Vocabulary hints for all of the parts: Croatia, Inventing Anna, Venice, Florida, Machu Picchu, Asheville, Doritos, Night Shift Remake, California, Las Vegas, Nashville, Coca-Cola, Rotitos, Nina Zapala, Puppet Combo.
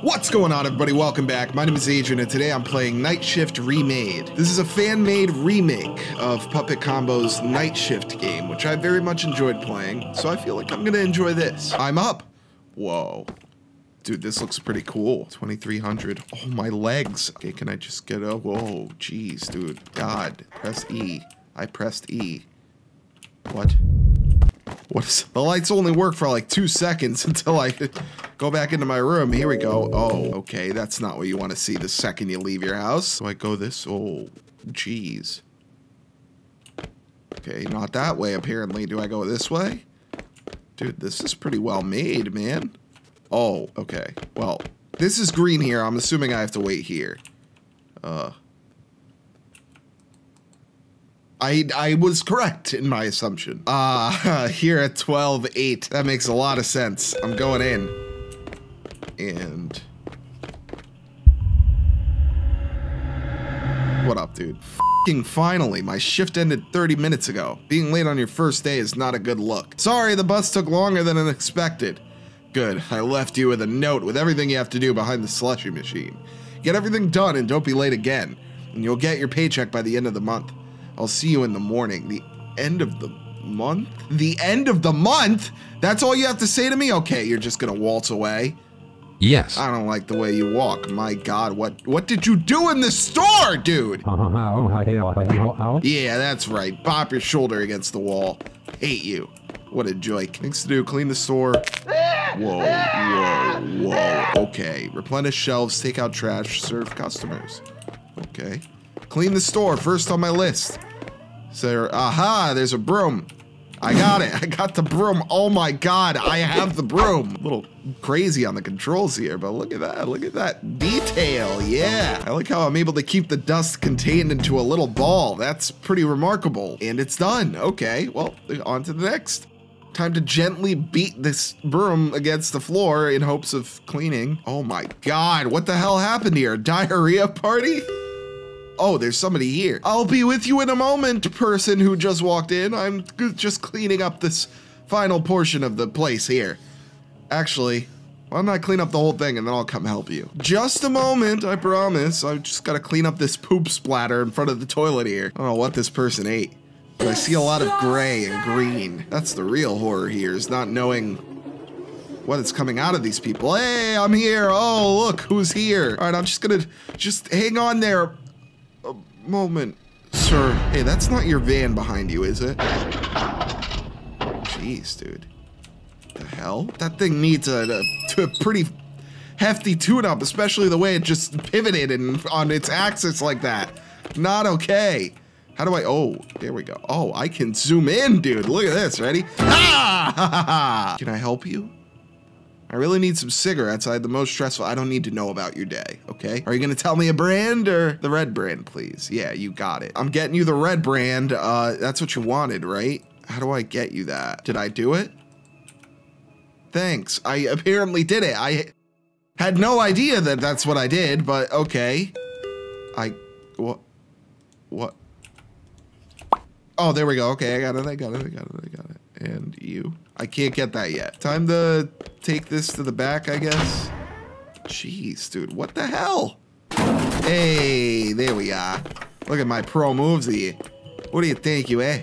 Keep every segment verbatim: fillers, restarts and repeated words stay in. What's going on, everybody? Welcome back. My name is Adrian, and today I'm playing Night Shift Remade. This is a fan-made remake of Puppet Combo's Night Shift game, which I very much enjoyed playing, so I feel like I'm gonna enjoy this. I'm up! Whoa. Dude, this looks pretty cool. twenty-three hundred. Oh, my legs. Okay, can I just get up? Whoa, jeez, dude. God. Press E. I pressed E. What? What is, the lights only work for like two seconds until I go back into my room. Here we go. Oh, okay. That's not what you want to see the second you leave your house. So I go this. Oh, jeez. Okay, not that way, apparently. Do I go this way? Dude, this is pretty well made, man. Oh, okay. Well, this is green here. I'm assuming I have to wait here. Uh... I, I was correct in my assumption. Ah, uh, here at twelve eight. That makes a lot of sense. I'm going in. And... What up, dude? F***ing finally. My shift ended thirty minutes ago. Being late on your first day is not a good look. Sorry, the bus took longer than expected. Good. I left you with a note with everything you have to do behind the slushy machine. Get everything done and don't be late again. And you'll get your paycheck by the end of the month. I'll see you in the morning. The end of the month? The end of the month? That's all you have to say to me? Okay, you're just gonna waltz away? Yes. I don't like the way you walk. My God, what what did you do in the store, dude? Yeah, that's right. Bop your shoulder against the wall. Hate you. What a joke. Things to do, clean the store. Whoa, whoa, whoa. Okay, replenish shelves, take out trash, serve customers. Okay. Clean the store, first on my list. So, aha, there's a broom. I got it, I got the broom. Oh my God, I have the broom. A little crazy on the controls here, but look at that, look at that detail, yeah. I like how I'm able to keep the dust contained into a little ball. That's pretty remarkable. And it's done, okay, well, on to the next. Time to gently beat this broom against the floor in hopes of cleaning. Oh my God, what the hell happened here? Diarrhea party? Oh, there's somebody here. I'll be with you in a moment, person who just walked in. I'm just cleaning up this final portion of the place here. Actually, why don't I clean up the whole thing and then I'll come help you. Just a moment, I promise. I just gotta clean up this poop splatter in front of the toilet here. I don't know what this person ate, but I see a lot of gray and green. That's the real horror here, is not knowing what is coming out of these people. Hey, I'm here. Oh, look, who's here? All right, I'm just gonna, just hang on there. Moment, sir. Hey, that's not your van behind you, is it? Jeez, dude. The hell? That thing needs a, a, a pretty hefty tune-up, especially the way it just pivoted and on its axis like that. Not okay. How do I... Oh, there we go. Oh, I can zoom in, dude. Look at this. Ready? Ah! Can I help you? I really need some cigarettes. I had the most stressful. I don't need to know about your day, okay? Are you gonna tell me a brand or the red brand, please? Yeah, you got it. I'm getting you the red brand. Uh, that's what you wanted, right? How do I get you that? Did I do it? Thanks. I apparently did it. I had no idea that that's what I did, but okay. I, what, what? Oh, there we go. Okay, I got it, I got it, I got it, I got it. And you. I can't get that yet. Time to take this to the back, I guess. Jeez, dude, what the hell? Hey, there we are. Look at my pro moves here. What do you think, you eh?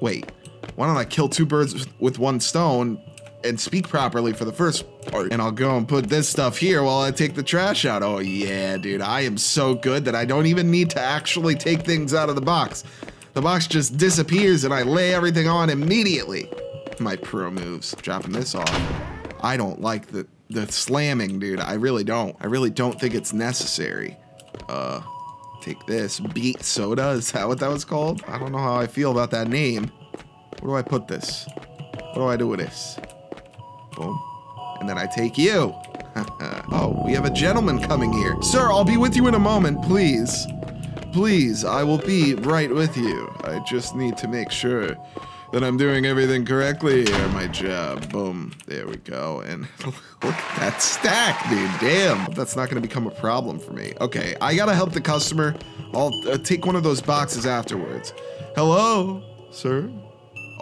Wait, why don't I kill two birds with one stone and speak properly for the first part? And I'll go and put this stuff here while I take the trash out. Oh yeah, dude, I am so good that I don't even need to actually take things out of the box. The box just disappears and I lay everything on immediately. My pro moves. Dropping this off. I don't like the the slamming, dude. I really don't. I really don't think it's necessary. Uh, take this. Beet soda? Is that what that was called? I don't know how I feel about that name. Where do I put this? What do I do with this? Boom. And then I take you. Oh, we have a gentleman coming here. Sir, I'll be with you in a moment, please. Please, I will be right with you. I just need to make sure that I'm doing everything correctly here, my job. Boom, there we go. And look at that stack, dude, damn. That's not gonna become a problem for me. Okay, I gotta help the customer. I'll uh, take one of those boxes afterwards. Hello, sir?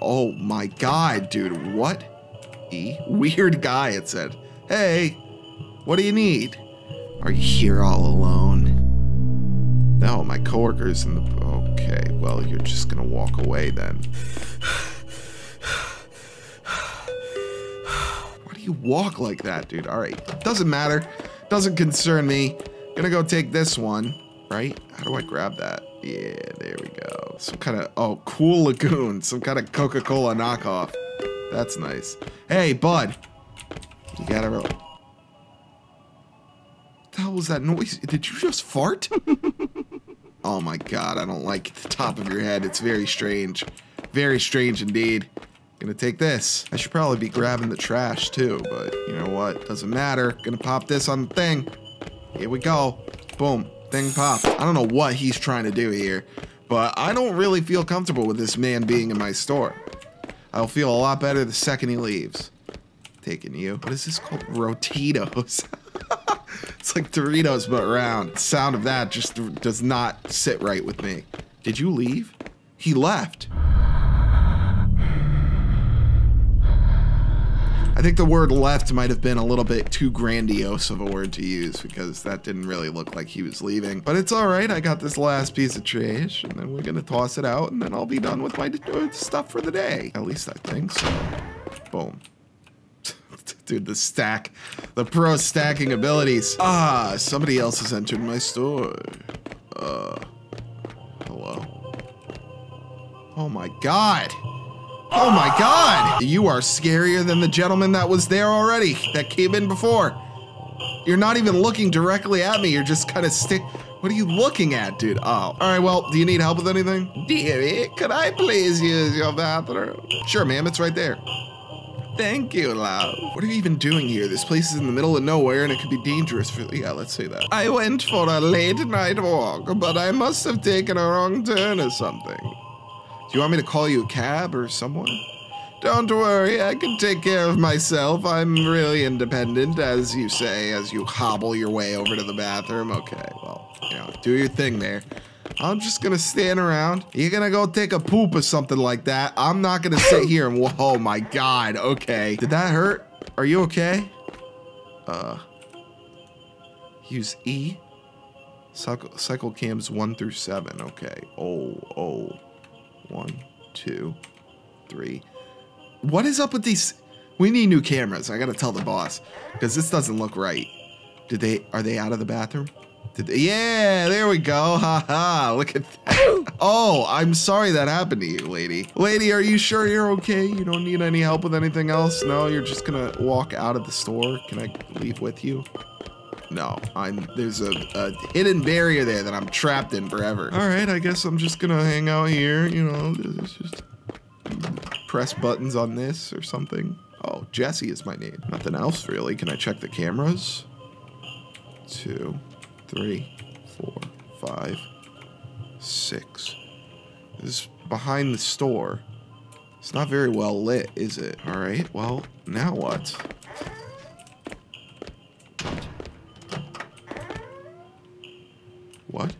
Oh my God, dude, what? E? Weird guy, it said. Hey, What do you need? Are you here all alone? No, my coworker's in the... Okay, well, you're just gonna walk away then. Why do you walk like that, dude? Alright, doesn't matter. Doesn't concern me. Gonna go take this one, right? How do I grab that? Yeah, there we go. Some kind of... Oh, Cool Lagoon. Some kind of Coca-Cola knockoff. That's nice. Hey, bud. You gotta... What the hell was that noise? Did you just fart? Oh my god, I don't like the top of your head. It's very strange. Very strange indeed. Gonna take this. I should probably be grabbing the trash too, but you know what? Doesn't matter. Gonna pop this on the thing. Here we go. Boom. Thing popped. I don't know what he's trying to do here, but I don't really feel comfortable with this man being in my store. I'll feel a lot better the second he leaves. Taking you. What is this called? Rotitos. It's like Doritos, but round. The sound of that just does not sit right with me. Did you leave? He left. I think the word left might have been a little bit too grandiose of a word to use because that didn't really look like he was leaving. But it's all right. I got this last piece of trash, and then we're going to toss it out, and then I'll be done with my stuff for the day. At least I think so. Boom. Dude, the stack. The pro stacking abilities. Ah, somebody else has entered my store. Uh, hello? Oh my god. Oh my god. You are scarier than the gentleman that was there already, that came in before. You're not even looking directly at me. You're just kind of stick. What are you looking at, dude? Oh, all right, well, do you need help with anything? Dearie, could I please use your bathroom? Sure, ma'am, it's right there. Thank you, love. What are you even doing here? This place is in the middle of nowhere and it could be dangerous for... Yeah, let's say that. I went for a late night walk, but I must have taken a wrong turn or something. Do you want me to call you a cab or someone? Don't worry, I can take care of myself. I'm really independent, as you say, as you hobble your way over to the bathroom. Okay, well, you know, do your thing there. I'm just gonna stand around. You're gonna go take a poop or something like that. I'm not gonna sit here and, whoa, my god, okay. Did that hurt? Are you okay? Uh, use E. Cycle, cycle cams one through seven, okay. Oh, oh, one, two, three. What is up with these? We need new cameras. I gotta tell the boss, because this doesn't look right. Did they, are they out of the bathroom? Yeah, there we go. Ha ha. Look at that. Oh, I'm sorry that happened to you, lady. Lady, are you sure you're okay? You don't need any help with anything else? No, you're just gonna walk out of the store. Can I leave with you? No, I'm. There's a, a hidden barrier there that I'm trapped in forever. All right, I guess I'm just gonna hang out here. You know, just press buttons on this or something. Oh, Jesse is my name. Nothing else really. Can I check the cameras? Two. Three, four, five, six. This is behind the store. It's not very well lit, is it? All right, well, now what? What?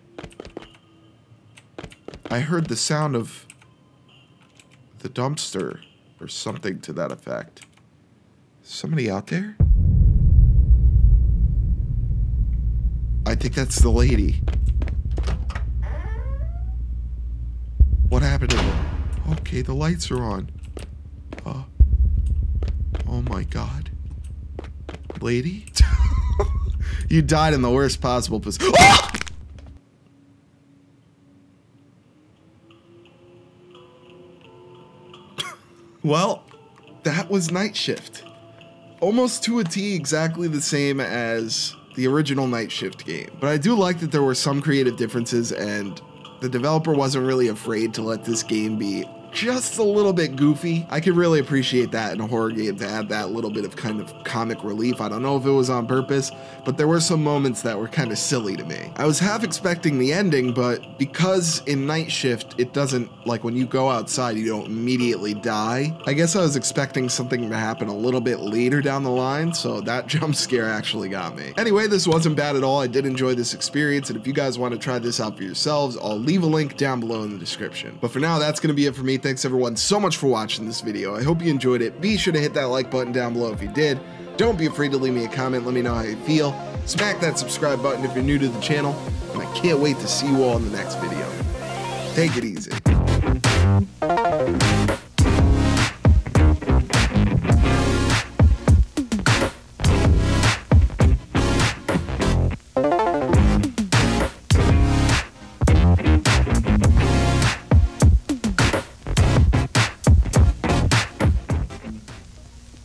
I heard the sound of the dumpster or something to that effect. Is somebody out there? I think that's the lady. What happened to her? Okay, the lights are on. Uh, oh my god. Lady? You died in the worst possible position. Ah! Well, that was Night Shift. Almost to a T, exactly the same as the original Night Shift game. But I do like that there were some creative differences and the developer wasn't really afraid to let this game be just a little bit goofy. I could really appreciate that in a horror game, to add that little bit of kind of comic relief. I don't know if it was on purpose, but there were some moments that were kind of silly to me. I was half expecting the ending, but because in Night Shift, it doesn't, like when you go outside, you don't immediately die. I guess I was expecting something to happen a little bit later down the line, so that jump scare actually got me. Anyway, this wasn't bad at all. I did enjoy this experience, and if you guys want to try this out for yourselves, I'll leave a link down below in the description. But for now, that's going to be it for me. Thanks everyone so much for watching this video. I hope you enjoyed it. Be sure to hit that like button down below if you did. Don't be afraid to leave me a comment, let me know how you feel. Smack that subscribe button if you're new to the channel, and I can't wait to see you all in the next video. Take it easy.